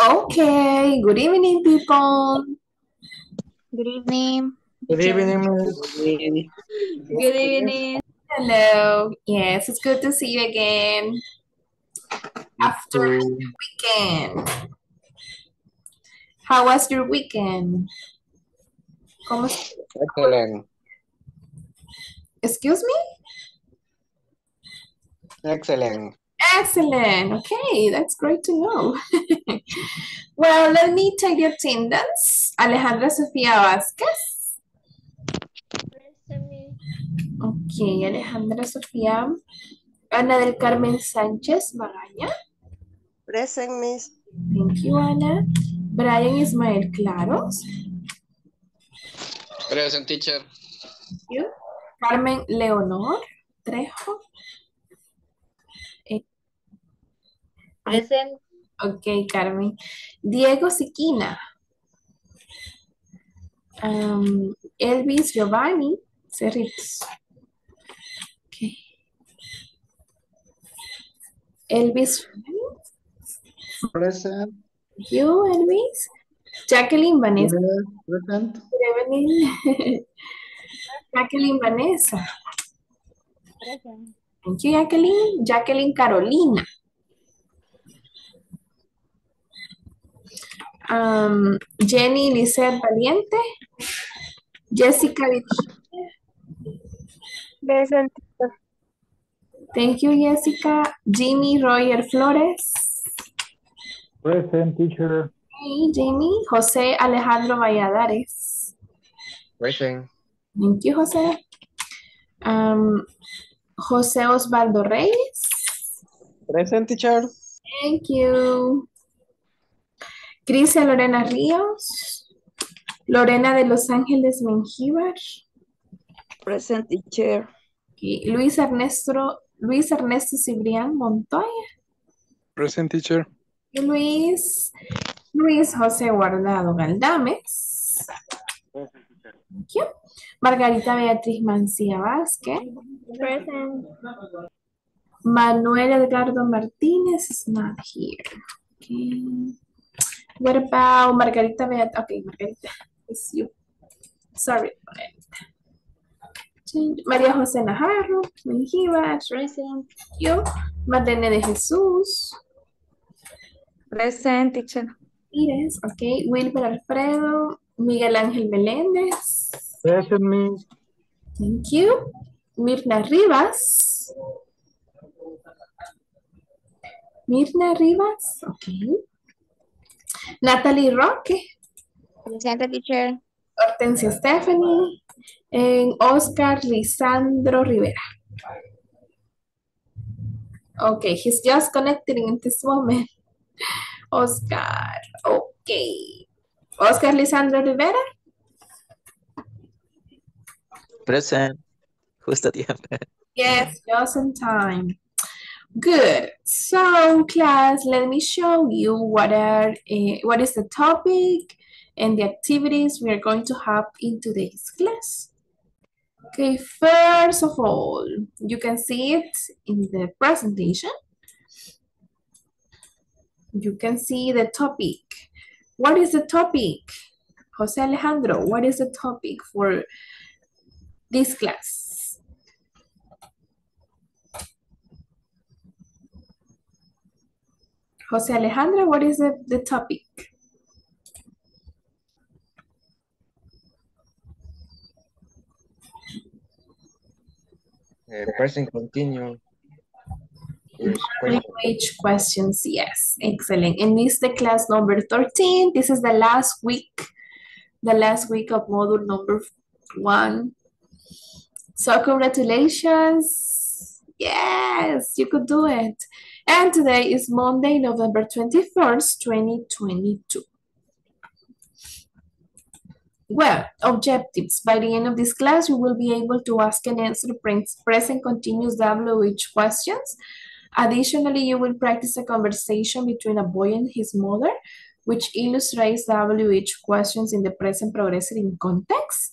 Okay, good evening, people. Good evening. Good evening. Good evening. Good evening. Hello. Yes, it's good to see you again after the weekend. How was your weekend? Excellent. Excuse me? Excellent. Excellent. Okay, that's great to know. Well, let me take the attendance. Alejandra Sofía Vázquez. Okay, Alejandra Sofía. Ana del Carmen Sánchez Magaña. Present, Miss. Thank you, Ana. Brian Ismael Claros. Present, teacher. Thank you. Carmen Leonor Trejo. Present. Okay, Carmen. Diego Siquina. Elvis Giovanni Cerritos. Okay. Elvis. Present. You, Elvis. Jacqueline Vanessa. Present. Jacqueline Vanessa. Present. Thank you, Jacqueline. Jacqueline Carolina. Jenny Lisset Valiente. Jessica. Present. Thank you, Jessica. Jimmy Royer Flores. Present, teacher. Hey, Jimmy. José Alejandro Valladares. Present. Thank you, José. José Osvaldo Reyes. Present, teacher. Thank you. Crisia Lorena Ríos. Lorena de Los Ángeles Menjibar. Present, teacher. Okay. Luis Ernesto Cibrián Montoya. Present, teacher. Luis José Guardado Galdámez. Present, teacher. Thank you. Margarita Beatriz Mancía Vázquez. Present. Manuel Edgardo Martínez is not here. Okay. What about Margarita Beatriz? Okay, Margarita, it's you. Sorry, Margarita. Maria José Najarro Menjivas. Present. You. Madeleine de Jesus. Present, teacher. Yes, okay. Wilber Alfredo. Miguel Ángel Meléndez. Present, Miss. Thank you. Mirna Rivas. Mirna Rivas, okay. Natalie Roque. Present, teacher. Hortensia Stephanie. And Oscar Lisandro Rivera. Okay, he's just connecting in this moment. Oscar, okay. Oscar Lisandro Rivera. Present. Yes, just in time. Good. So, class, let me show you what is the topic and the activities we are going to have in today's class. Okay, first of all, you can see it in the presentation. You can see the topic. What is the topic? Jose Alejandro, what is the topic for this class? Jose Alejandro, what is the topic? Present continuous. Language questions, yes, excellent. And this is the class number 13. This is the last week of module number 1. So congratulations. Yes, you could do it. And today is Monday, November 21st, 2022. Well, objectives. By the end of this class, you will be able to ask and answer present continuous WH questions. Additionally, you will practice a conversation between a boy and his mother, which illustrates WH questions in the present progressive context.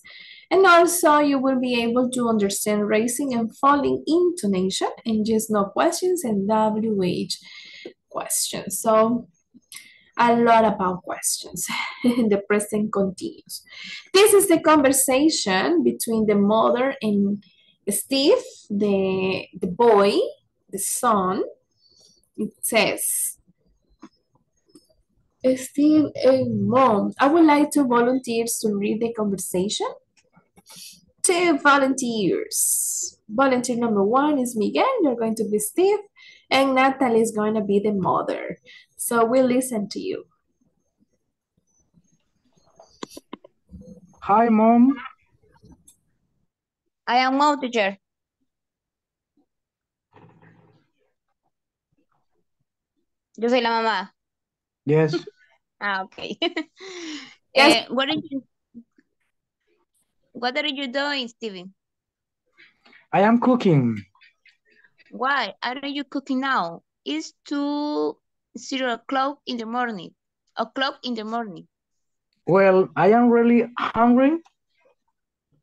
And also, you will be able to understand raising and falling intonation and yes/no questions and WH questions. So, a lot about questions. The present continues. This is the conversation between the mother and Steve, the boy, the son. It says, Steve, Mom, I would like two volunteers to read the conversation. Two volunteers. Volunteer number one is Miguel. You're going to be Steve. And Natalie is going to be the mother. So we'll listen to you. Hi, Mom. I am Mom, teacher. Yo soy la mamá. Yes. Ah, okay. Yes. What are you doing, Steven? I am cooking. Why are you cooking now? It's 0 o'clock in the morning. Well, I am really hungry.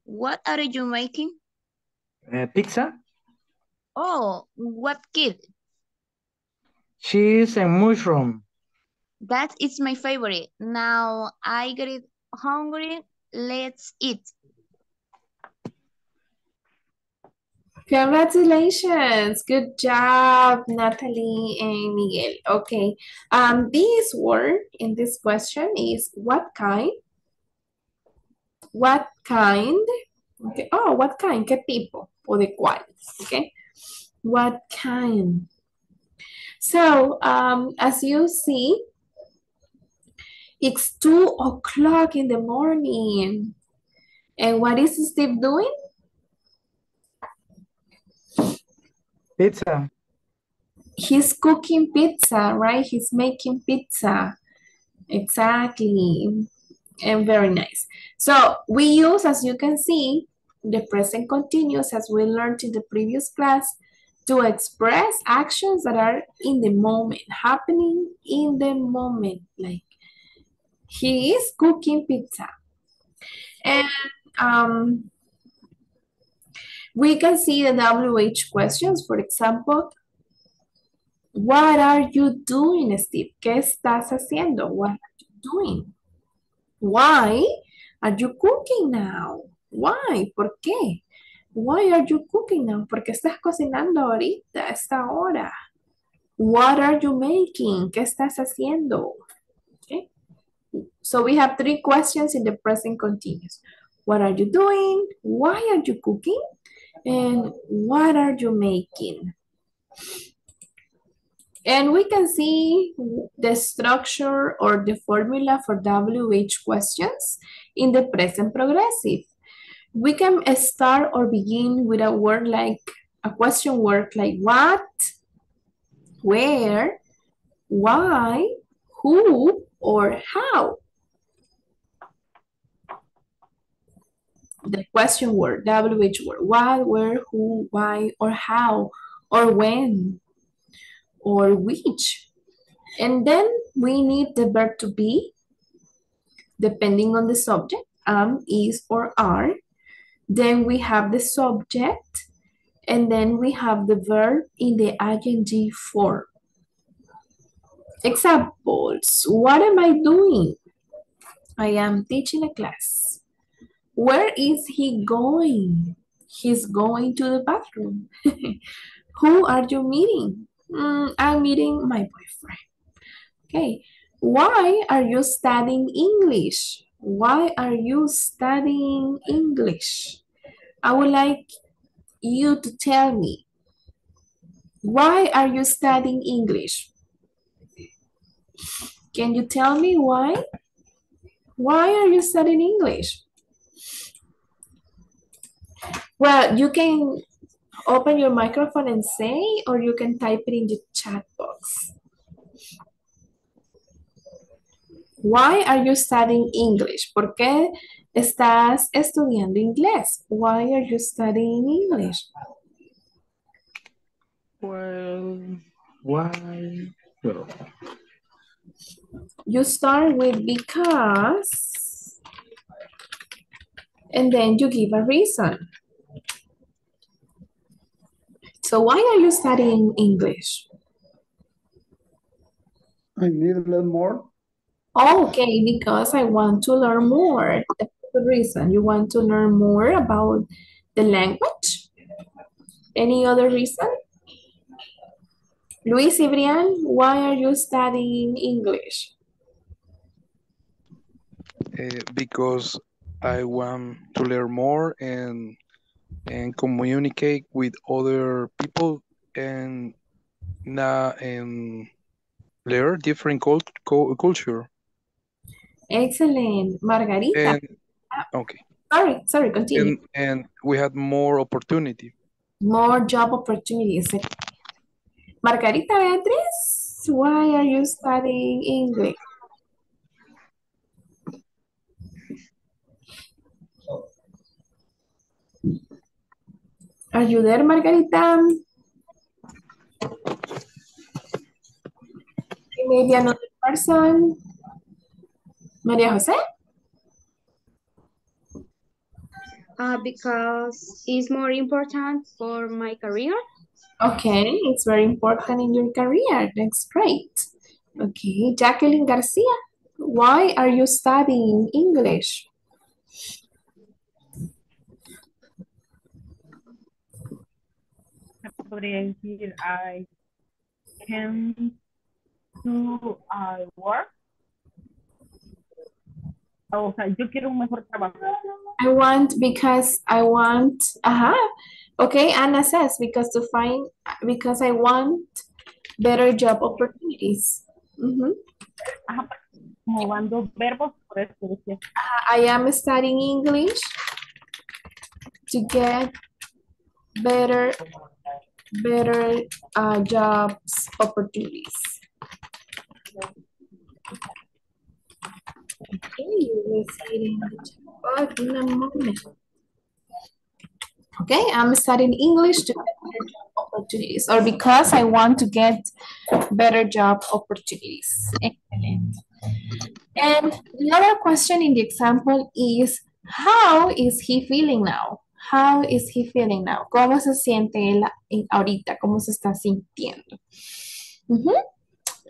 What are you making? Pizza. Oh, what kid? Cheese and mushroom. That is my favorite. Now I get hungry. Let's eat. Congratulations. Good job, Natalie and Miguel. Okay. This word in this question is what kind? What kind? Okay. Oh, what kind? ¿Qué tipo? O de cuáles? Okay. What kind? So, as you see, it's 2 o'clock in the morning. And what is Steve doing? Pizza. He's cooking pizza, right? He's making pizza. Exactly. And very nice. So we use, as you can see, the present continuous, as we learned in the previous class, to express actions that are in the moment, happening in the moment. Like, he is cooking pizza. And we can see the WH questions. For example, what are you doing, Steve? ¿Qué estás haciendo? What are you doing? Why are you cooking now? Why? ¿Por qué? Why are you cooking now? ¿Por qué estás cocinando ahorita, a esta hora? What are you making? ¿Qué estás haciendo? Okay. So we have three questions in the present continuous. What are you doing? Why are you cooking? And what are you making? And we can see the structure or the formula for WH questions in the present progressive. We can start or begin with a word like, a question word like what, where, why, who, or how. The question word, WH word, what, where, who, why, or how, or when, or which. And then we need the verb to be, depending on the subject, am, is, or are. Then we have the subject, and then we have the verb in the ing form. Examples, what am I doing? I am teaching a class. Where is he going? He's going to the bathroom. Who are you meeting? I'm meeting my boyfriend. Okay. Why are you studying English? Why are you studying English? I would like you to tell me. Why are you studying English? Can you tell me why? Why are you studying English? Well, you can open your microphone and say, or you can type it in the chat box. Why are you studying English? ¿Por qué estás estudiando inglés? Why are you studying English? Well, why? No. You start with because, and then you give a reason. So why are you studying English? I need to learn more. Okay, because I want to learn more. That's the reason. You want to learn more about the language? Any other reason? Luis Cibrián, why are you studying English? Because I want to learn more and communicate with other people and learn different culture. Excellent, Margarita. Okay. Sorry, continue. And we had more opportunity. More job opportunities. Margarita Beatriz, why are you studying English? Are you there, Margarita? Maybe another person. Maria Jose? Because it's more important for my career. Okay, it's very important in your career. That's great. Okay, Jacqueline Garcia, why are you studying English? I came to work. O sea, yo quiero un mejor trabajo. I want. Okay, Anna says because I want better job opportunities. Ajá, como van dos verbos, por eso decía. I am studying English to get better jobs opportunities. Okay, you will see it in the chat in a moment. Okay, I'm studying English to get better job opportunities, or because I want to get better job opportunities. Excellent. And the other question in the example is, how is he feeling now? How is he feeling now? ¿Cómo se siente él ahorita? ¿Cómo se está sintiendo?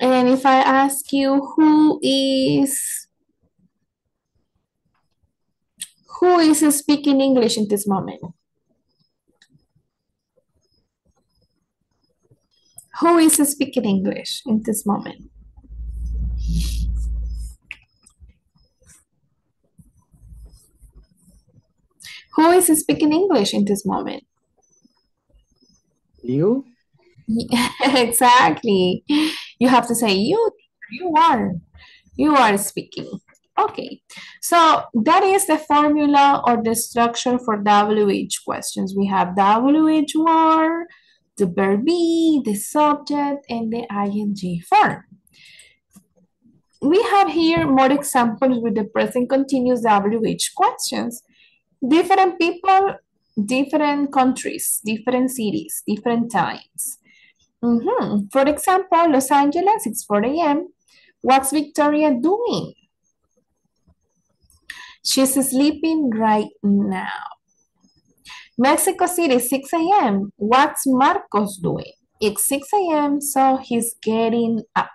And if I ask you, who is speaking English in this moment? Who is speaking English in this moment? Who is speaking English in this moment? You? Yeah, exactly. You have to say you are speaking. Okay, so that is the formula or the structure for WH questions. We have WH word, the verb be, the subject, and the ing form. We have here more examples with the present continuous WH questions. Different people, different countries, different cities, different times. For example, Los Angeles, it's 4 a.m. What's Victoria doing? She's sleeping right now. Mexico City, 6 a.m. What's Marcos doing? It's 6 a.m., so he's getting up.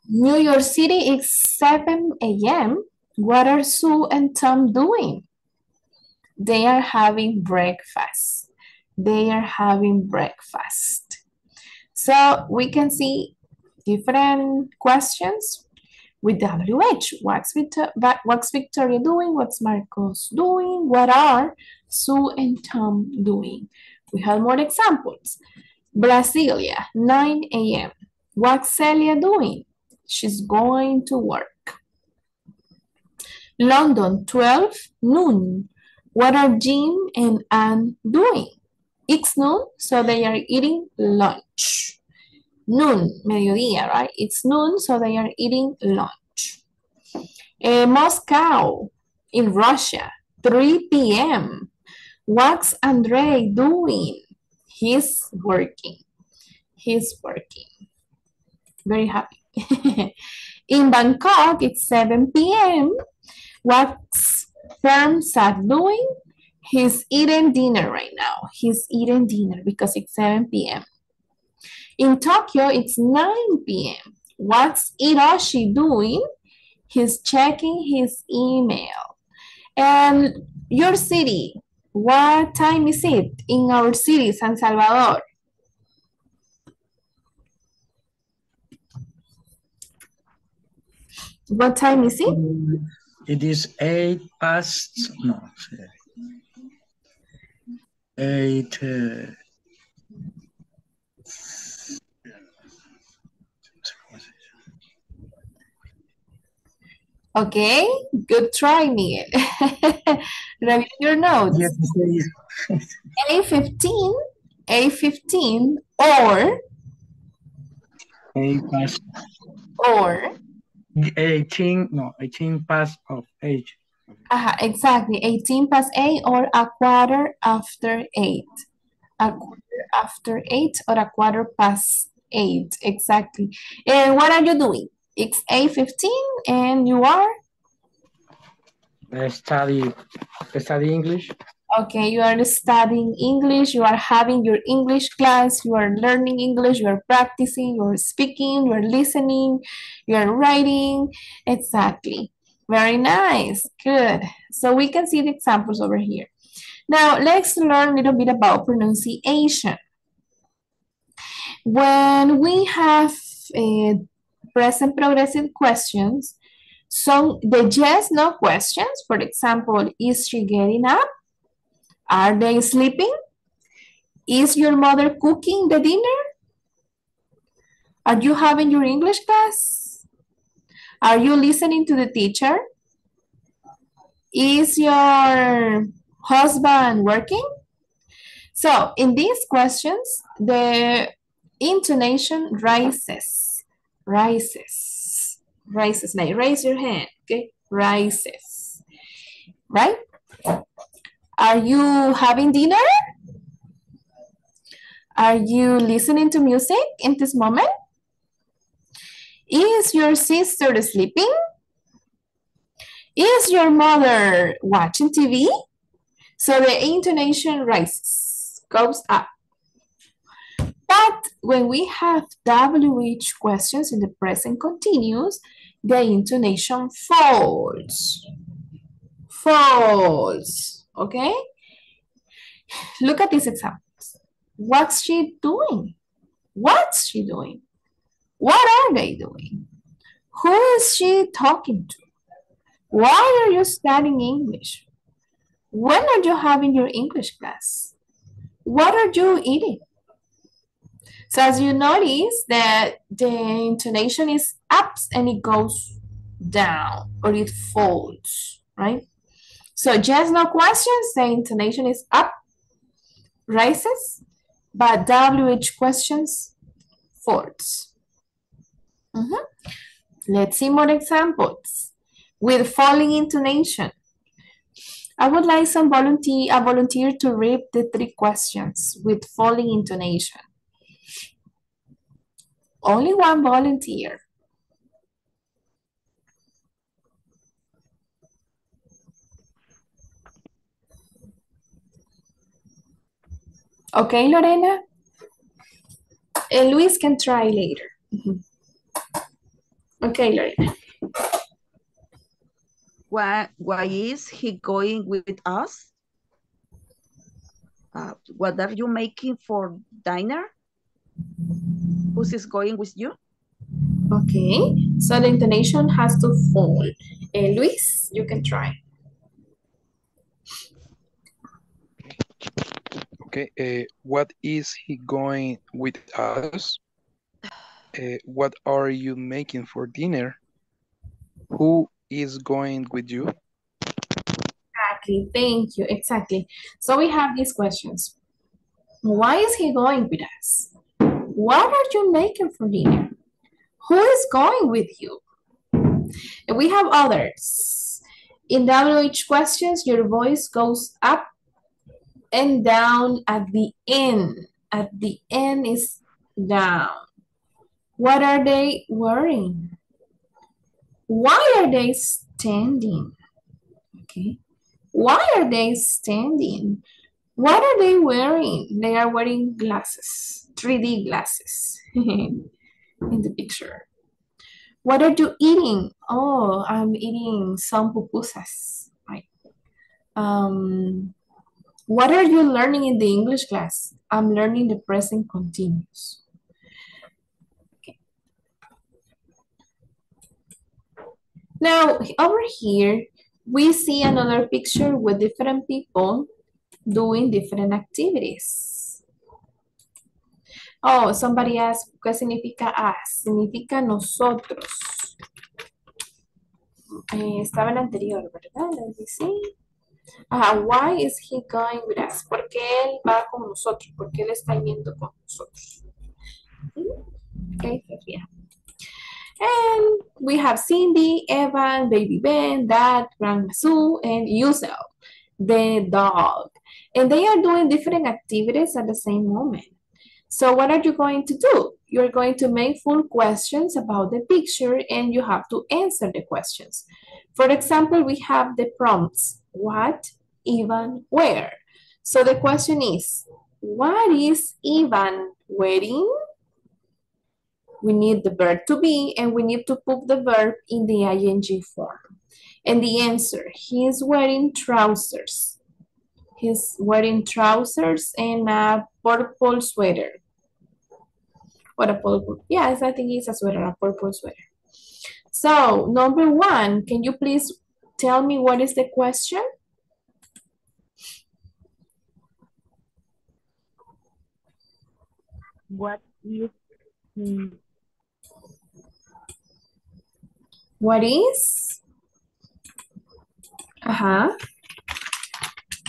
New York City, it's 7 a.m. What are Sue and Tom doing? They are having breakfast. So we can see different questions with WH. What's Victoria doing? What's Marcos doing? What are Sue and Tom doing? We have more examples. Brasilia, 9 a.m. What's Celia doing? She's going to work. London, 12 noon. What are Jim and Anne doing? It's noon, so they are eating lunch. Noon, mediodía, right? It's noon, so they are eating lunch. Moscow in Russia, 3 p.m. What's Andrei doing? He's working. Very happy. In Bangkok, it's 7 p.m. What's Fermsat doing? He's eating dinner right now. Because it's 7 p.m. In Tokyo, it's 9 p.m. What's Hiroshi doing? He's checking his email. And your city, what time is it in our city, San Salvador? What time is it? It is 8 past. Okay, good try, Miguel. Review your notes. Yes, 8:15, 8:15, or 8 past, or 18 past 8. Exactly, 18 past 8 or a quarter after 8. A quarter after 8 or a quarter past 8, exactly. And what are you doing? It's 8:15 and you are? I study English. Okay, you are studying English, you are having your English class, you are learning English, you are practicing, you are speaking, you are listening, you are writing. Exactly. Very nice. Good. So we can see the examples over here. Now, let's learn a little bit about pronunciation. When we have present progressive questions, so the yes-no questions, for example, is she getting up? Are they sleeping? Is your mother cooking the dinner? Are you having your English class? Are you listening to the teacher? Is your husband working? So in these questions, the intonation rises. Now raise your hand, okay? Rises, right? Are you having dinner? Are you listening to music in this moment? Is your sister sleeping? Is your mother watching TV? So the intonation rises, goes up. But when we have WH questions in the present continuous, the intonation falls. Falls. Okay? Look at these examples. What's she doing? What's she doing? What are they doing? Who is she talking to? Why are you studying English? When are you having your English class? What are you eating? So as you notice that the intonation is up and it goes down or it folds, right? So yes, no questions, the intonation is up, rises, but WH questions, folds. Let's see more examples with falling intonation. I would like a volunteer to read the 3 questions with falling intonation. Only one volunteer. Okay, Lorena? And Luis can try later. Okay, Lorena. Why is he going with us? What are you making for dinner? Who's is going with you? Okay, so the intonation has to fall. Luis, you can try. Okay, what is he going with us? What are you making for dinner? Who is going with you? Exactly, thank you, exactly. So we have these questions. Why is he going with us? What are you making for dinner? Who is going with you? And we have others. In WH questions, your voice goes up and down at the end. At the end is down. What are they wearing? Why are they standing? Okay. Why are they standing? What are they wearing? They are wearing glasses, 3D glasses in the picture. What are you eating? Oh, I'm eating some pupusas. Right. What are you learning in the English class? I'm learning the present continuous. Okay. Now, over here, we see another picture with different people doing different activities. Oh, somebody asked, ¿qué significa us? Significa nosotros. Estaba en anterior, ¿verdad? Let me see. Why is he going with us? ¿Por qué él va con nosotros? ¿Por qué él está yendo con nosotros? Okay, yeah. And we have Cindy, Evan, Baby Ben, Dad, Grandma Sue, and Yusel, the dog. And they are doing different activities at the same moment. So what are you going to do? You're going to make full questions about the picture and you have to answer the questions. For example, we have the prompts. What, Ivan, where? So the question is, what is Ivan wearing? We need the verb to be and we need to put the verb in the ing form. And the answer, he is wearing trousers. He's wearing trousers and a purple sweater. What a purple, yes, I think it's a sweater, a purple sweater. So number one, can you please tell me what is the question? What is?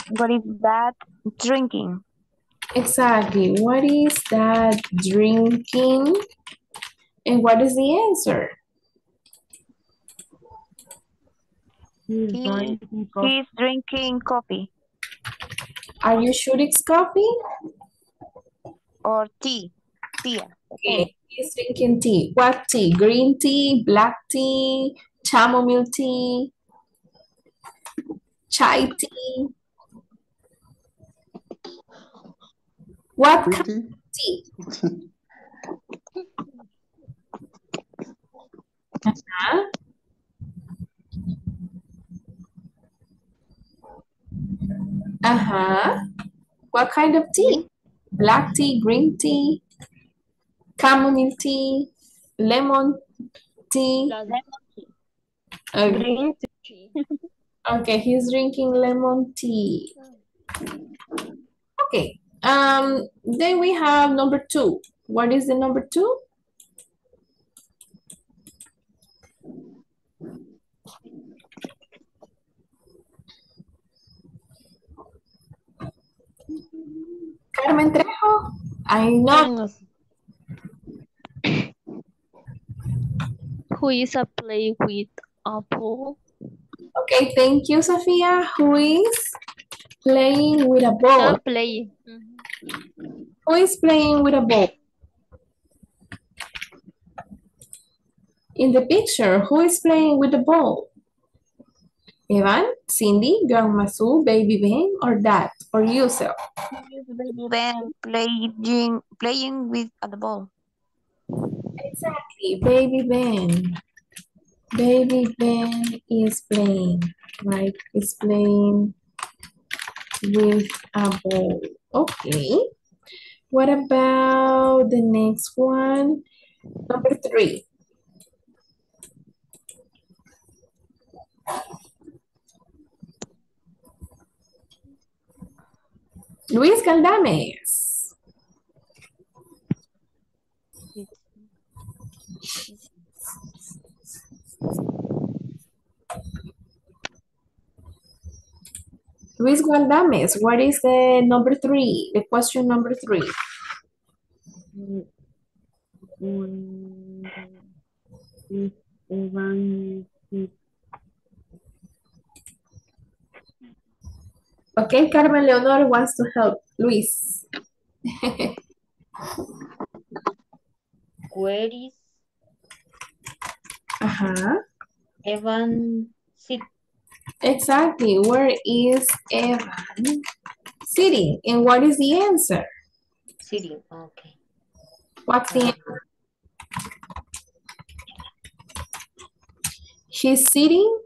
What is that drinking? Exactly. What is that drinking? And what is the answer? He's drinking coffee. Are you sure it's coffee? Or tea? Tea. Okay, he's drinking tea. What tea? Green tea, black tea, chamomile tea, chai tea. What kind of tea? What kind of tea? Black tea, green tea, chamomile tea, lemon tea. Green tea. Okay, he's drinking lemon tea. Okay. Then we have number two. What is the number two? Carmen Trejo, I know. Who is a play with a ball? Okay, thank you, Sofia. Who is playing with a ball? Not playing. Who is playing with a ball? In the picture, who is playing with the ball? Evan, Cindy, Grandma Sue, Baby Ben, or Dad, or yourself? Baby Ben playing with the ball. Exactly, Baby Ben. Baby Ben is playing, right? Is playing with a ball. Okay. What about the next one? Number three. Luis Galdámez. Luis Gualdames, what is the number three? The question number three. Okay, Carmen Leonor wants to help Luis. Where is Evan sit? Exactly, where is Evan Sitting. And what is the answer? Sitting, okay. What's the answer? She's sitting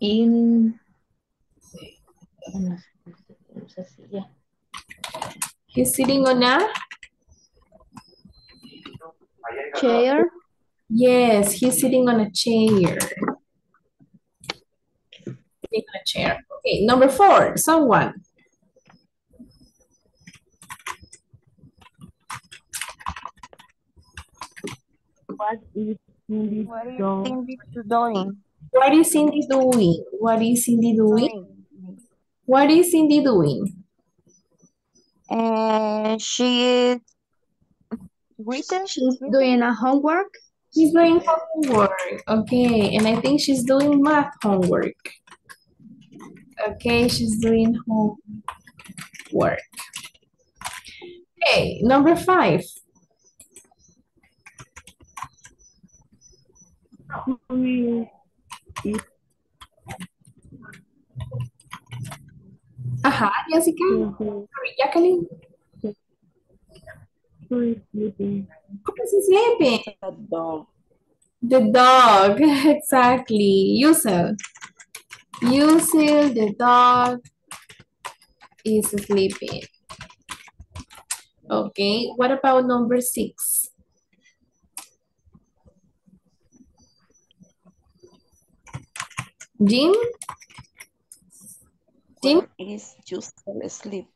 in... He's sitting on a chair. Yes, he's sitting on a chair. Sitting on a chair. Okay, number 4, someone. What is Cindy doing? She is written. She's doing a homework. She's doing homework. Okay, and I think she's doing math homework. Okay, she's doing homework. Okay, number 5. Ajá, Jessica. Sorry, Jacqueline. Who is sleeping? Who is sleeping? The dog. The dog, exactly. Yusel. Yusel, the dog is sleeping. Okay, what about number 6? Jim? Jim is just asleep.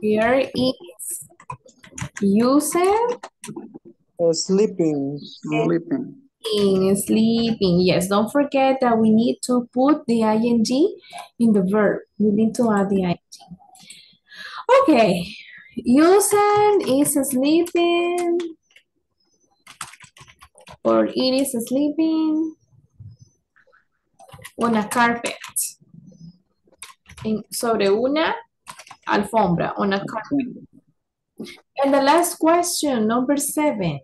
Here is user sleeping. Sleeping. Sleeping. Yes, don't forget that we need to put the ing in the verb. We need to add the ing. Okay. User is sleeping. Or it is sleeping on a carpet. Sobre una alfombra, on a carpet. And the last question, number 7.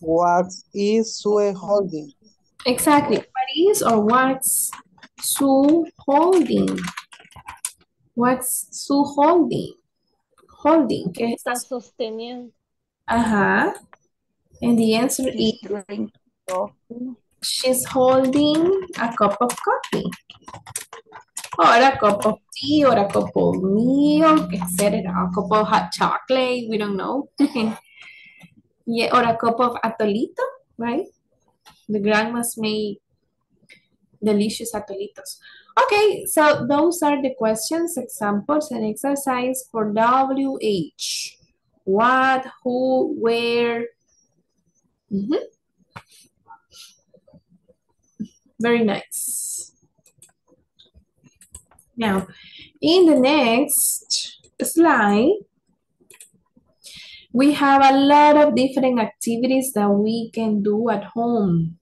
What is Sue holding? Exactly. What is or what's Sue holding? What's Sue holding? Holding. ¿Qué está sosteniendo? Ajá. And the answer is she's holding a cup of coffee. Or a cup of tea, or a cup of milk, etc. A cup of hot chocolate, we don't know. Yeah, or a cup of atolito, right? The grandmas made delicious atolitos. Okay, so those are the questions, examples, and exercise for WH. What, who, where. Very nice. Now, in the next slide, we have a lot of different activities that we can do at home.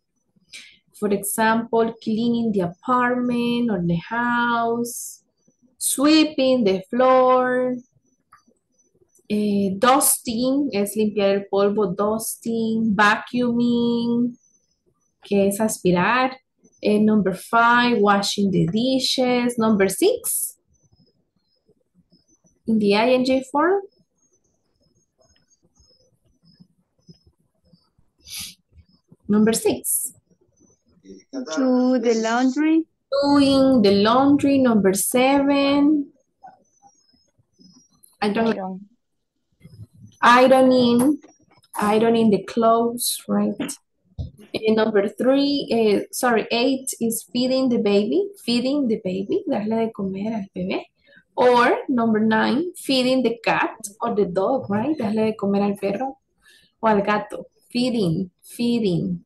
For example, cleaning the apartment or the house, sweeping the floor, dusting, es limpiar el polvo, dusting, vacuuming, que es aspirar. Number 5, washing the dishes. Number 6, in the ing form. Number 6. To the laundry. Doing the laundry. Number 7. Ironing. Ironing the clothes, right? And number 8 is feeding the baby. Feeding the baby. Darle de comer al bebé. Or number 9, feeding the cat or the dog, right? Darle de comer al perro o al gato. Feeding. Feeding.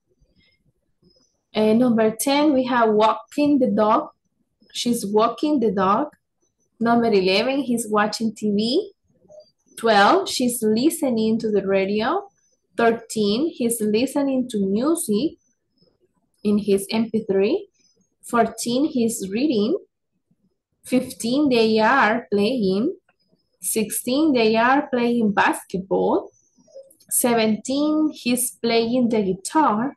And number 10, we have walking the dog. She's walking the dog. Number 11, he's watching TV. 12, she's listening to the radio. 13, he's listening to music in his MP3. 14, he's reading. 15, they are playing. 16, they are playing basketball. 17, he's playing the guitar.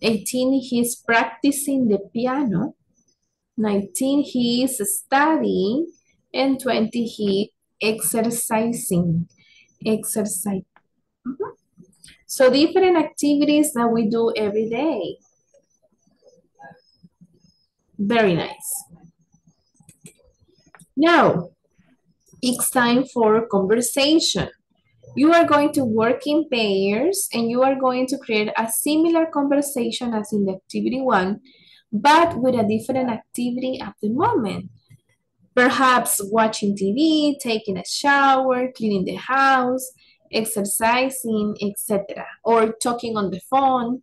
18, he's practicing the piano. 19, he is studying. And 20, he exercising. Exercise. So different activities that we do every day. Very nice. Now, it's time for conversation. You are going to work in pairs and you are going to create a similar conversation as in the activity one, but with a different activity at the moment. Perhaps watching TV, taking a shower, cleaning the house, exercising, etc. Or talking on the phone.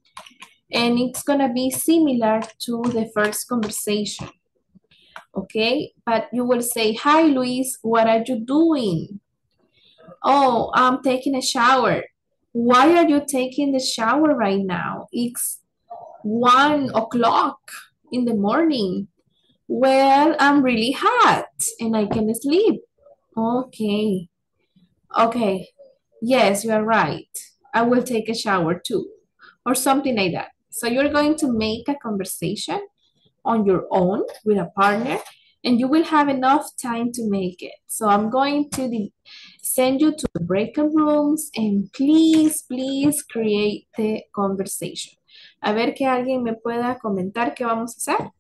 And it's gonna be similar to the first conversation. Okay, but you will say, hi, Luis, what are you doing? Oh, I'm taking a shower. Why are you taking the shower right now? It's 1 o'clock in the morning. Well, I'm really hot and I can't sleep. Okay. Okay. Yes, you are right. I will take a shower too. Or something like that. So you're going to make a conversation on your own with a partner, and you will have enough time to make it. So I'm going to send you to the breakout rooms and please, please create the conversation. A ver que alguien me pueda comentar qué vamos a hacer.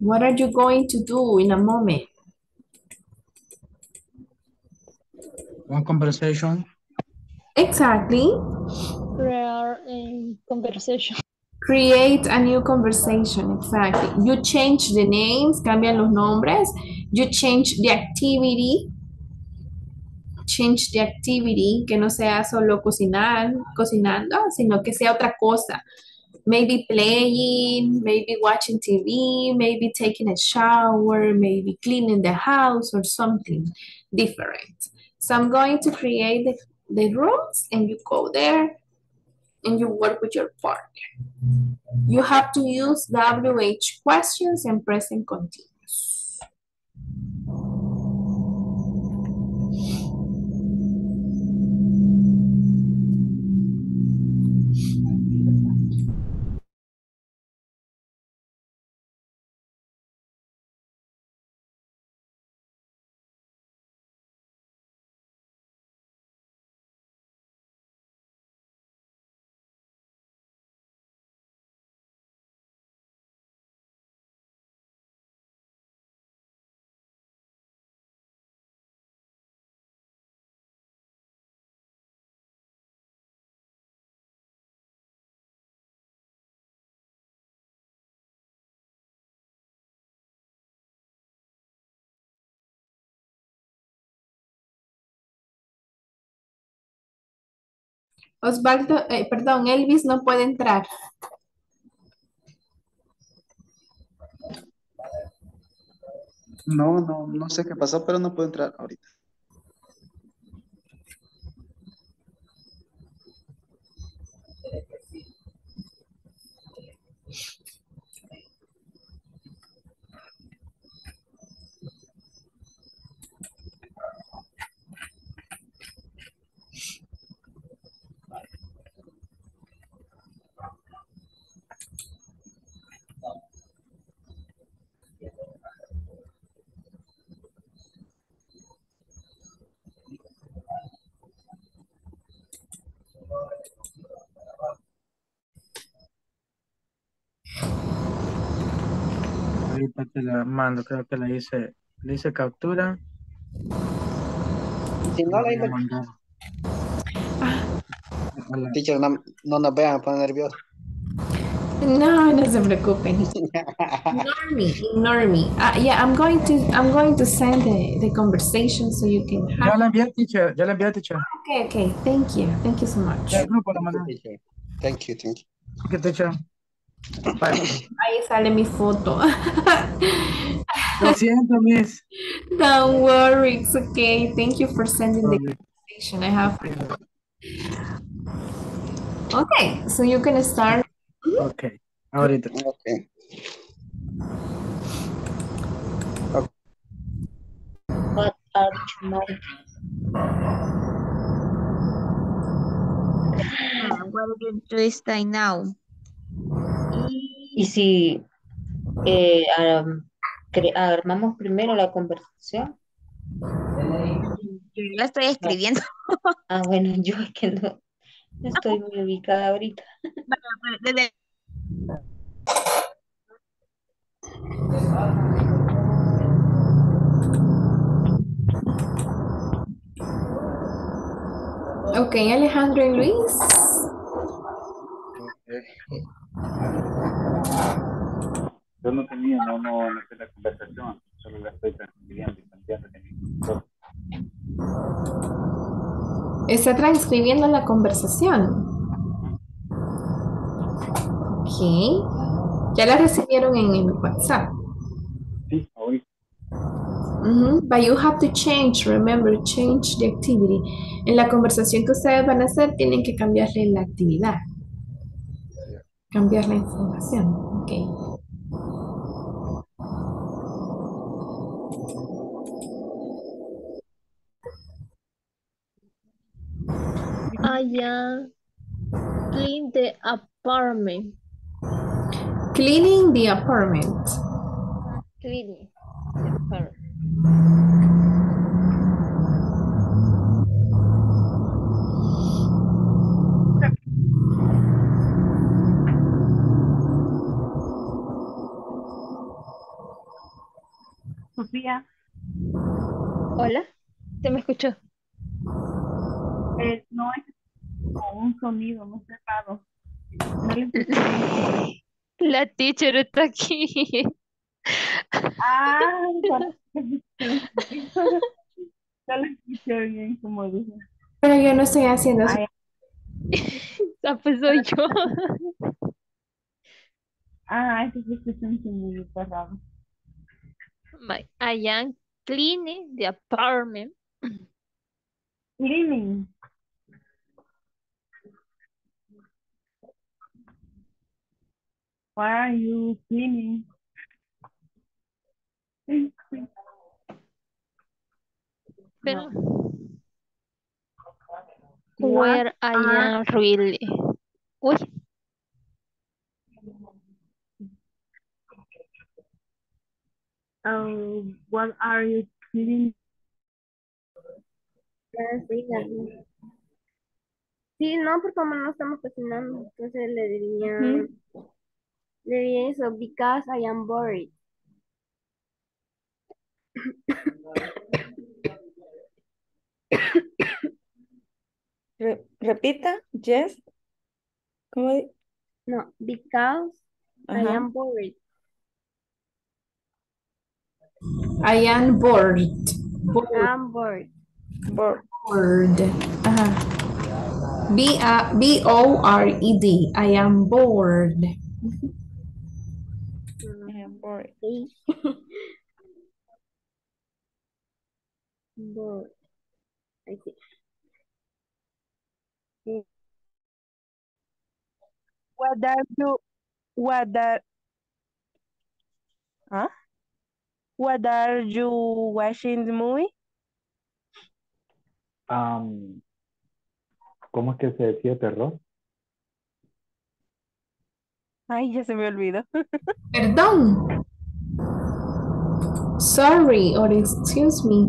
What are you going to do in a moment? One conversation. Exactly. Create a new conversation, exactly. You change the names, cambian los nombres. You change the activity. Change the activity, que no sea solo cocinar, cocinando, sino que sea otra cosa. Maybe playing, maybe watching TV, maybe taking a shower, maybe cleaning the house or something different. So I'm going to create the rooms and you go there and you work with your partner. You have to use WH questions and present continuous. Osvaldo, perdón, Elvis no puede entrar. No sé qué pasó, pero no puede entrar ahorita. Ahorita te la mando, creo que le hice captura. Si no la hice. Teacher, no nos vean, ponen nerviosos. No se preocupen. Ignore me. Yeah, I'm going to send the conversation so you can have. Ya la envié, teacher. Okay. Thank you so much. Thank you. Okay, teacher. Bye. Ahí sale mi foto. Lo siento, miss. Don't worry, it's okay. Thank you for sending the conversation I have for you. Okay, so you can start. Okay, ahorita. Okay. are traumatic. What are you twisting now? Y si armamos primero la conversación. Yo la estoy escribiendo. Ah, bueno, yo es que no estoy muy ubicada ahorita. Okay, Alejandro and Luis. Yo no tenía, no sé la conversación, solo la estoy transcribiendo y cambiando de mi. Está transcribiendo la conversación. Ok. ¿Ya la recibieron en el WhatsApp? Sí, hoy. Mm-hmm. But you have to change, remember, change the activity. En la conversación que ustedes van a hacer, tienen que cambiarle la actividad. Cambiar la información. Ok. I am cleaning the apartment. Cleaning the apartment. Cleaning the apartment. Sofía. Hola, ¿te me escuchó? No es con un sonido muy cerrado. La teacher está aquí. Ah, no lo escuché bien, como dije. Pero yo no estoy haciendo eso. Ah, pues soy yo. Ah, eso es que se me hizo muy cerrado. I am cleaning the apartment. Cleaning. Why are you cleaning? Pero, where I am really. Uy. What are you cleaning? Sí, no, porque como no estamos cocinando, entonces le diría. Le diría eso, because I am bored. Repita, yes. ¿Cómo? No, because I am bored. I am bored. I am bored. Bored. B-O-R-E-D. I am bored. I am bored. Bored. I see. What are you watching the movie? ¿Cómo es que se decía terror? Ay, ya se me olvidó. Perdón. Sorry, or excuse me.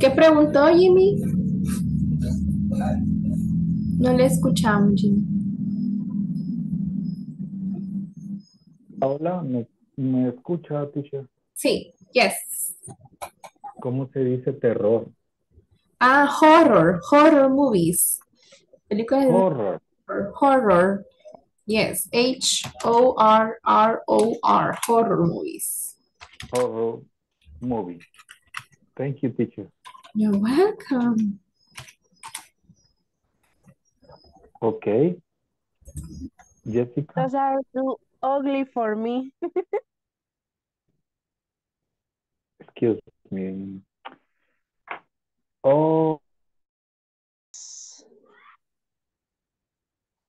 ¿Qué preguntó, Jimmy? No le escuchamos, Jimmy. Hola, ¿me escucha, teacher? Sí, yes. ¿Cómo se dice terror? Ah, horror movies. Películas de horror. Horror, yes, H-O-R-R-O-R, horror movies. Horror movies. Thank you, teacher. You're welcome. Okay. Jessica? Those are two. Ugly for me. Excuse me. Oh.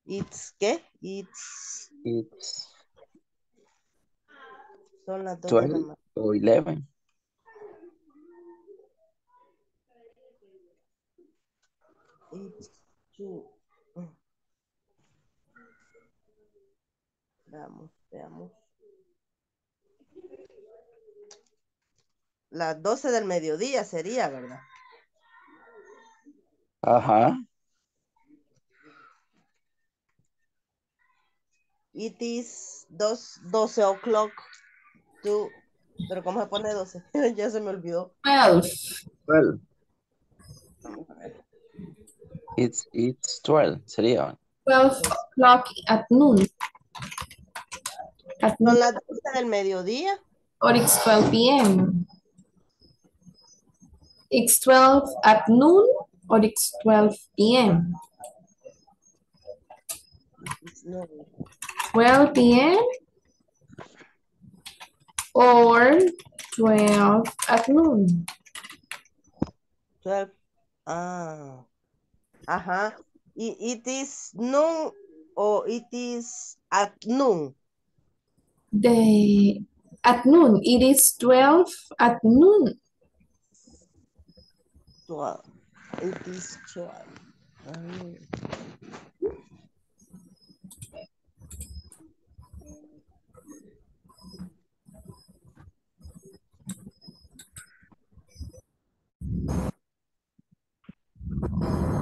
It's ¿qué? It's son las 12 o 11. It's 2. Vamos, veamos. Las 12 del mediodía sería, ¿verdad? Ajá. It is 12 o'clock. Pero ¿cómo se pone 12? Ya se me olvidó. 12. Vamos a ver. It's 12, sería. 12 o'clock at noon. Son las 12 del mediodía. Or it's 12 p.m. It's 12 at noon or it's 12 p.m. 12 p.m. or 12 at noon. 12. Uh-huh. It is noon or it is at noon. At noon. It is 12 at noon. 12. It is 12.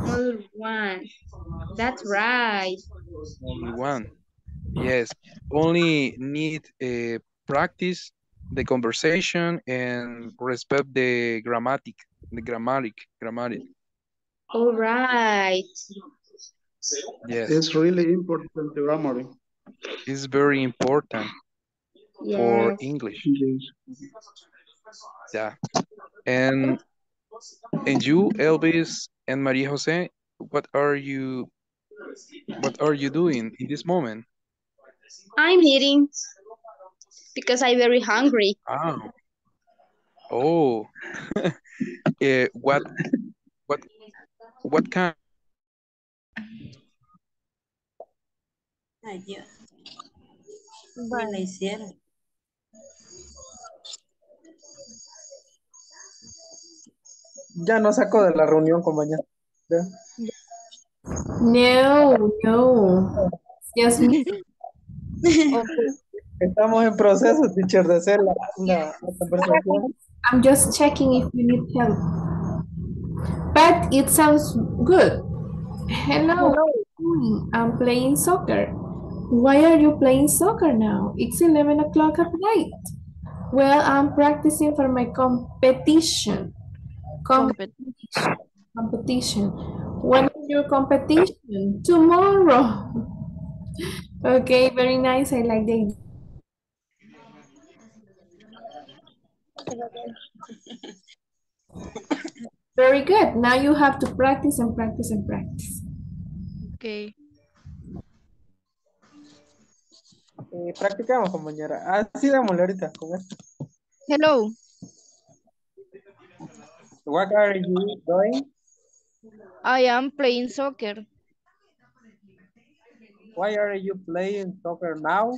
Only one. That's right. Only one. Yes. Only need practice the conversation and respect the grammatic. The grammatic. All right. Yes. It's really important, the grammar. It's very important for English. Yes. Yeah. And you, Elvis and Maria Jose, what are you doing in this moment? I'm eating because I'm very hungry. Oh. What kind? Ya no sacó de la reunión, compañera. No. Yes, me. Estamos en proceso, teacher, de hacer la conversación. I'm just checking if we need help. But it sounds good. Hello, I'm playing soccer. Why are you playing soccer now? It's 11 o'clock at night. Well, I'm practicing for my competition. Competition. When is your competition? Tomorrow. Okay, very nice. I like the idea. Very good. Now you have to practice and practice and practice. Okay. Practicamos, compañera. Así dámosle ahorita. Hello. What are you doing? I am playing soccer. Why are you playing soccer now?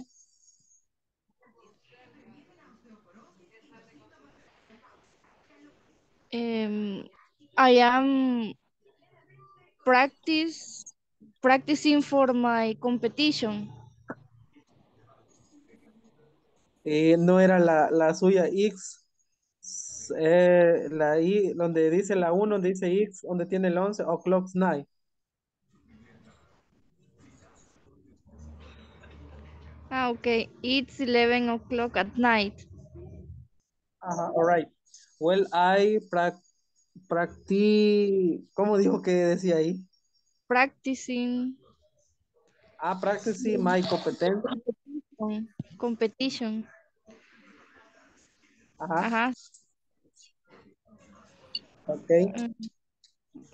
I am practicing for my competition. No era la suya X, la I, donde dice la 1, donde dice X, donde tiene el 11, o'clock night. Okay, it's 11 o'clock at night. All right. Well, I practice. ¿Cómo dijo que decía ahí? Practicing. Practicing my competition. Ajá. Okay.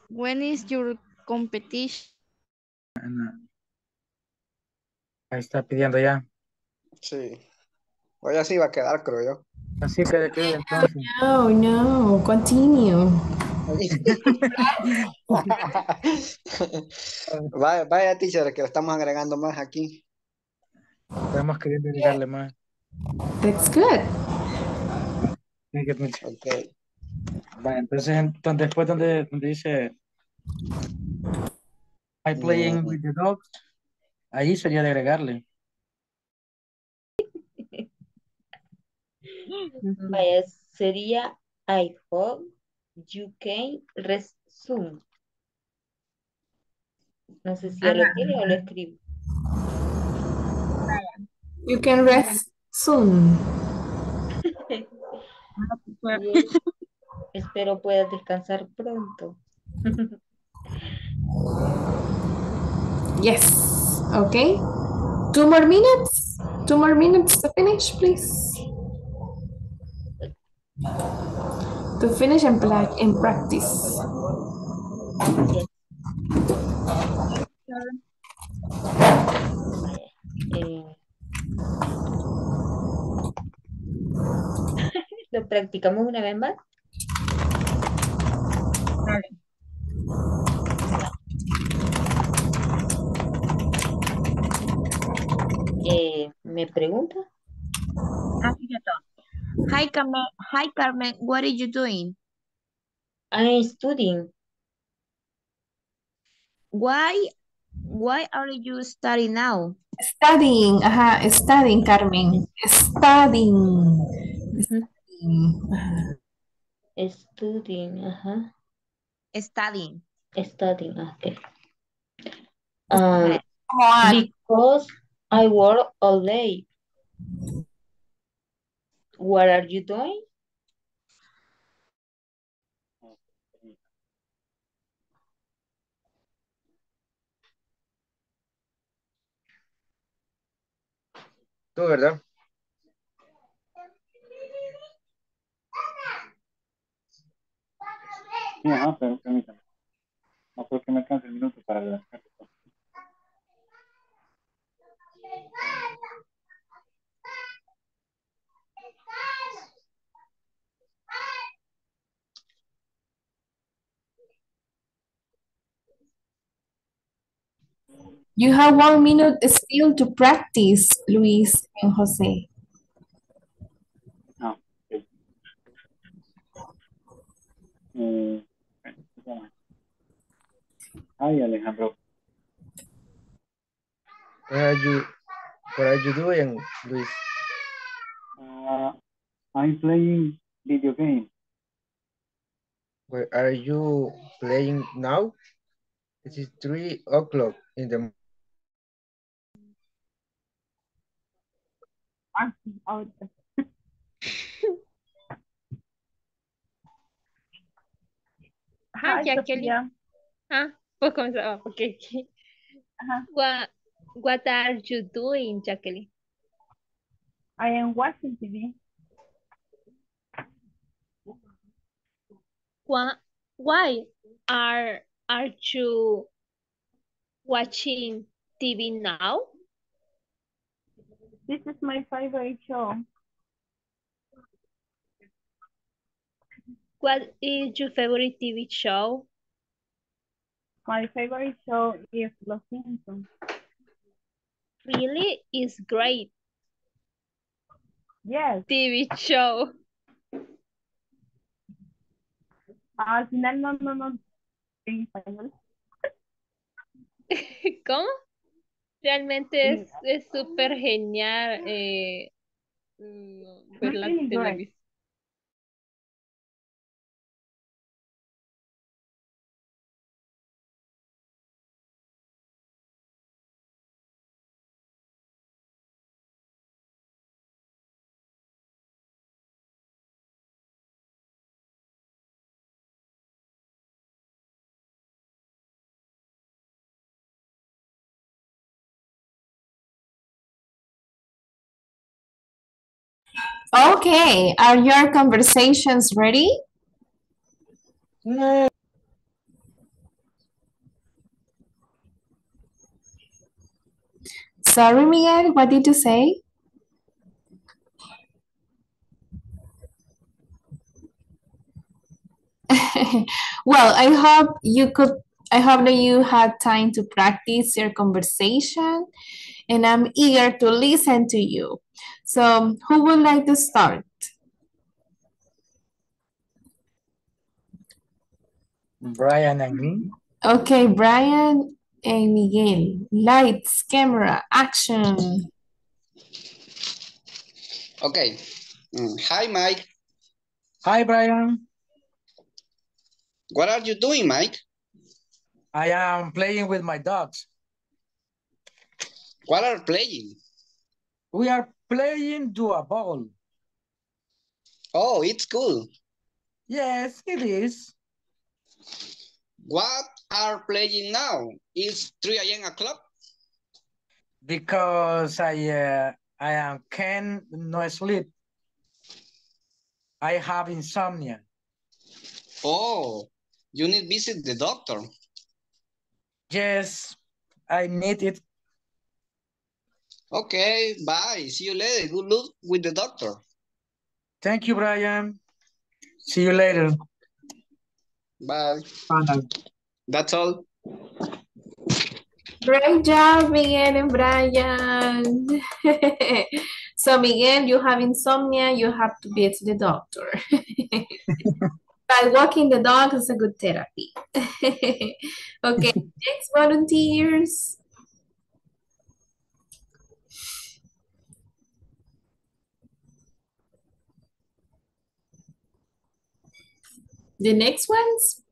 When is your competition? Ahí está pidiendo ya. Sí. Hoy así va a quedar, creo yo. Así que entonces. No, continue. Vaya, teacher, que lo estamos agregando más aquí. Estamos queriendo agregarle más. That's good. Okay. Vaya, entonces, después donde dice I playing with the dogs, ahí sería de agregarle. Vaya, sería I hope you can rest soon. No sé si lo tiene o lo escribo. You can rest soon. Espero puedas descansar pronto. Yes. Okay. 2 more minutes. 2 more minutes to finish, please. To finish and practice. Yes. ¿Lo practicamos una vez más? ¿Me pregunta? Hi Carmen, what are you doing? I'm studying. Why are you studying now? Studying, studying, Carmen. Studying. Studying, Studying. Studying, okay. Because I work all day. What are you doing? Tú, ¿verdad? No, pero permítame. No creo que me alcance el minuto para la carta. You have 1 minute still to practice, Luis and Jose. No. Hi, Alejandro. What are you doing, Luis? I'm playing video game. Where are you playing now? It is 3 o'clock in the morning. Hi, Jacqueline. We'll come up. Okay. What are you doing, Jacqueline? I am watching TV. Why are you watching TV now? This is my favorite show. What is your favorite TV show? My favorite show is Los Simpsons. Really? It's great. Yes. TV show. Al final no. En español. ¿Cómo? Realmente es súper genial ver la televisión. Okay, are your conversations ready? No. Sorry, Miguel, what did you say? Well, I hope that you had time to practice your conversation, and I'm eager to listen to you. So who would like to start? Brian and me. Okay, Brian and Miguel. Lights, camera, action. Okay. Hi, Mike. Hi, Brian. What are you doing, Mike? I am playing with my dogs. What are playing? We are playing Dua Ball. Oh, it's cool. Yes, it is. What are playing now? It's 3 o'clock. Because I can no sleep. I have insomnia. Oh, you need visit the doctor. Yes, I need it. Okay, bye. See you later. Good luck with the doctor. Thank you, Brian. See you later. Bye. Bye. That's all. Great job, Miguel and Brian. So, Miguel, you have insomnia. You have to be to the doctor. But walking the dog is a good therapy. Okay, next volunteers. The next ones.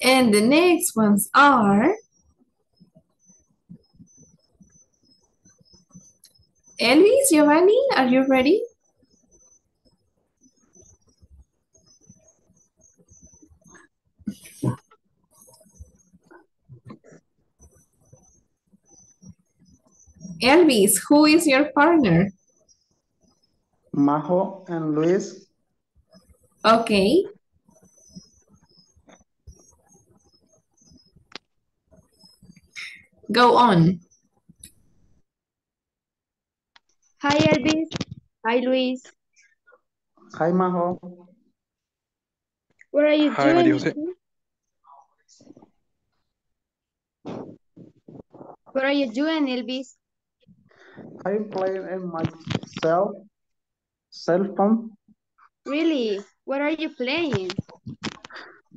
And the next ones are Elvis, Giovanni, are you ready? Elvis, who is your partner? Majo and Luis. Okay. Go on. Hi, Elvis. Hi, Luis. Hi, Majo. What are you doing? What are you doing, Elvis? I'm playing in my cell phone. Really? What are you playing?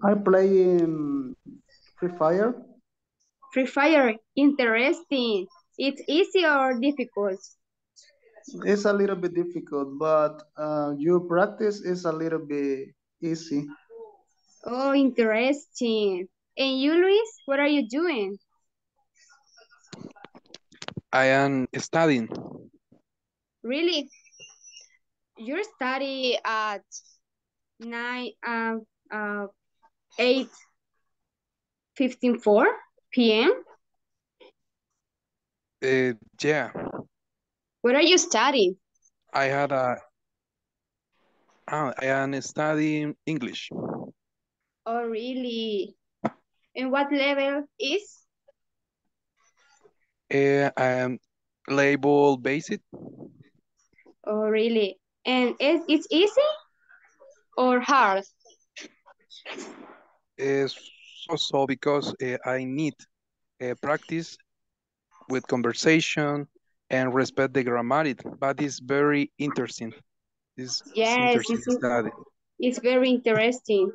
I play in Free Fire. Free Fire, interesting. It's easy or difficult? It's a little bit difficult, but your practice is a little bit easy. Oh, interesting. And you, Luis, what are you doing? I am studying. Really? You study at 8:54 p.m. Yeah. What are you studying? I am studying English. Oh, really? And what level is? I am level basic. Oh, really? And it's easy or hard? So because I need practice with conversation and respect the grammar, but it's very interesting. It's very interesting.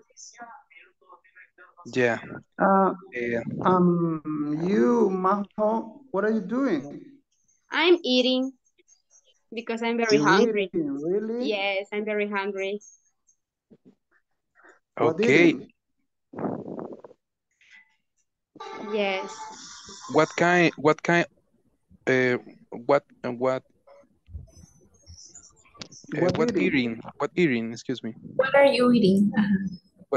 Yeah. You, Majo, what are you doing? I'm eating because I'm very hungry. Eating, really? Yes, I'm very hungry. Okay. Yes. What eating? What are you eating? What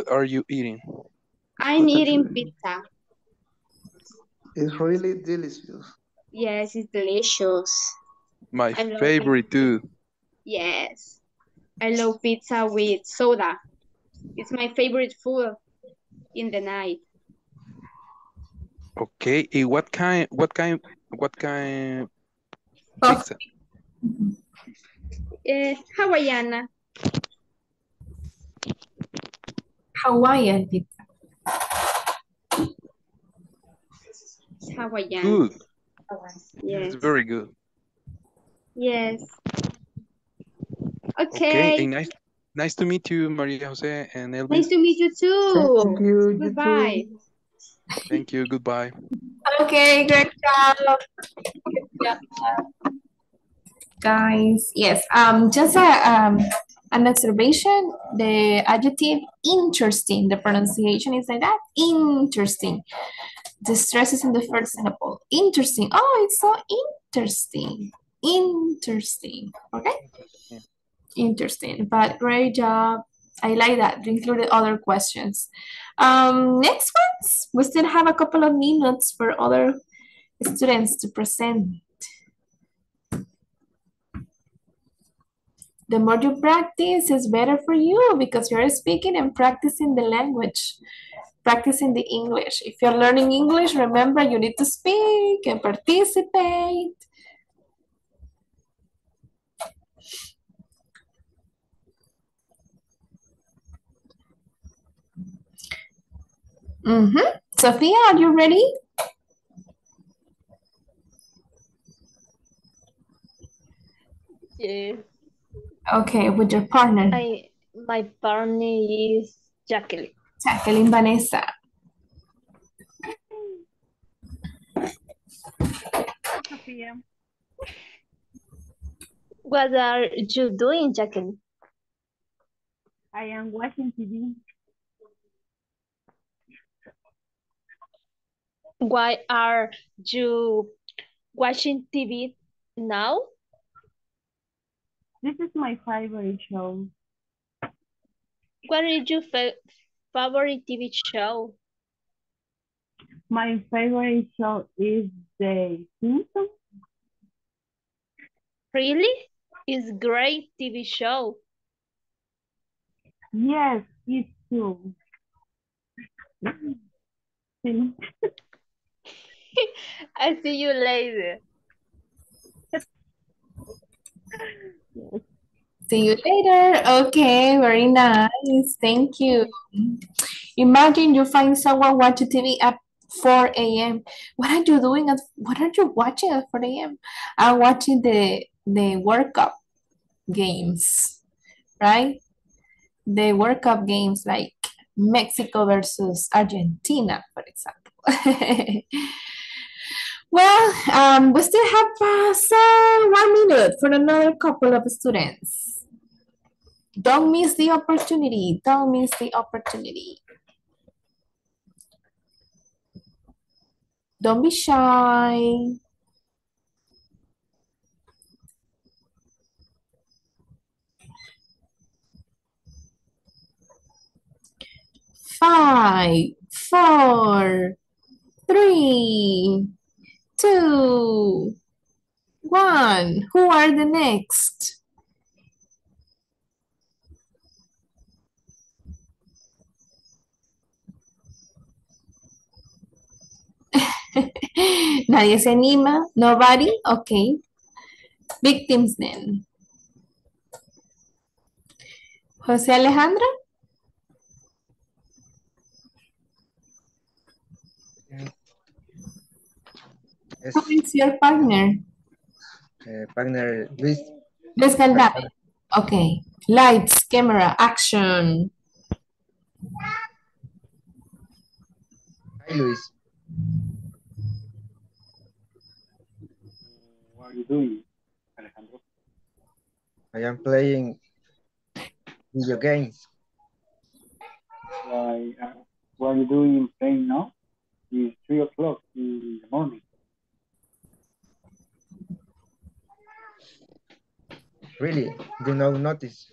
are you eating? I'm eating pizza. It's really delicious. Yes, it's delicious. My favorite too. Yes. I love pizza with soda. It's my favorite food in the night. Okay, what kind of pizza? Hawaiiana. Hawaiian pizza. Hawaiian. Good. Yes. It's very good. Yes. Okay. Okay, nice to meet you, Maria Jose and Elvis. Nice to meet you too. Thank you. Goodbye. You too. Thank you. Goodbye. Okay, great job. Guys, yes. Just an observation. The adjective interesting. The pronunciation is like that. Interesting. The stress is in the first syllable. Interesting. Oh, it's so interesting. Interesting. Okay. Interesting. But great job. I like that. We included other questions. Next ones. We still have a couple of minutes for other students to present. The more you practice, it's better for you because you're speaking and practicing the language, practicing the English. If you're learning English, remember you need to speak and participate. Sophia, are you ready? Yeah. Okay, with your partner. My partner is Jacqueline. Jacqueline Vanessa. Sophia. What are you doing, Jacqueline? I am watching TV. Why are you watching TV now? This is my favorite show. What is your favorite TV show? My favorite show is The Simpsons. Really? It's a great TV show. Yes, it's true. I see you later. See you later. Okay, very nice. Thank you. Imagine you find someone watching TV at 4 a.m. What are you doing? What are you watching at 4 a.m.? I'm watching the World Cup games, right? The World Cup games like Mexico versus Argentina, for example. Well, we still have 1 minute for another couple of students. Don't miss the opportunity. Don't miss the opportunity. Don't be shy. Five, four, three, 2, 1. Who are the next? Nadie se anima. Nobody? Okay. Victims then. José Alejandro? Yes. Who is your partner? Partner Luis. Luis Galdámez. Okay. Lights, camera, action. Hi, Luis. What are you doing, Alejandro? I am playing video games. What are you doing playing now? It's 3 o'clock in the morning. Really? Do not notice.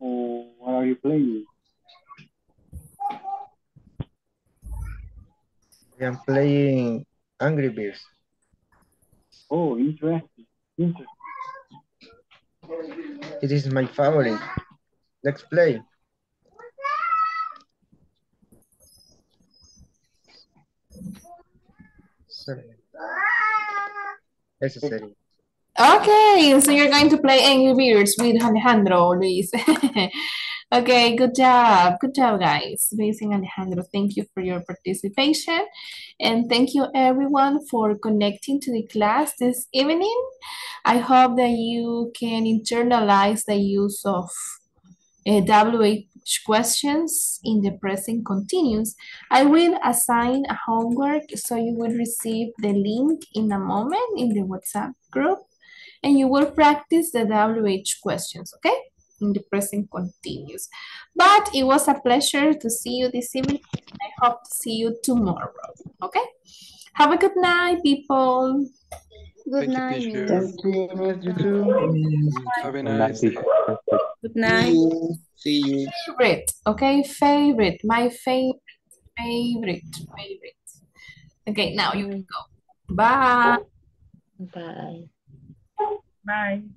Oh, what are you playing? I am playing Angry Birds. Oh, interesting. It is my favorite. Let's play. serio. Ese serio. Okay, so you're going to play Angry Birds with Alejandro, Luis. Okay, good job. Good job, guys. Amazing, Alejandro. Thank you for your participation. And thank you, everyone, for connecting to the class this evening. I hope that you can internalize the use of WH questions in the present continuous. I will assign a homework, so you will receive the link in a moment in the WhatsApp group. And you will practice the WH questions, okay? In the present continuous. But it was a pleasure to see you this evening. I hope to see you tomorrow. Okay? Have a good night, people. Good night. Have a nice day. Good night. See you. Favorite. Okay, favorite. My favorite. Favorite. Favorite. Okay, now you can go. Bye. Bye. Bye.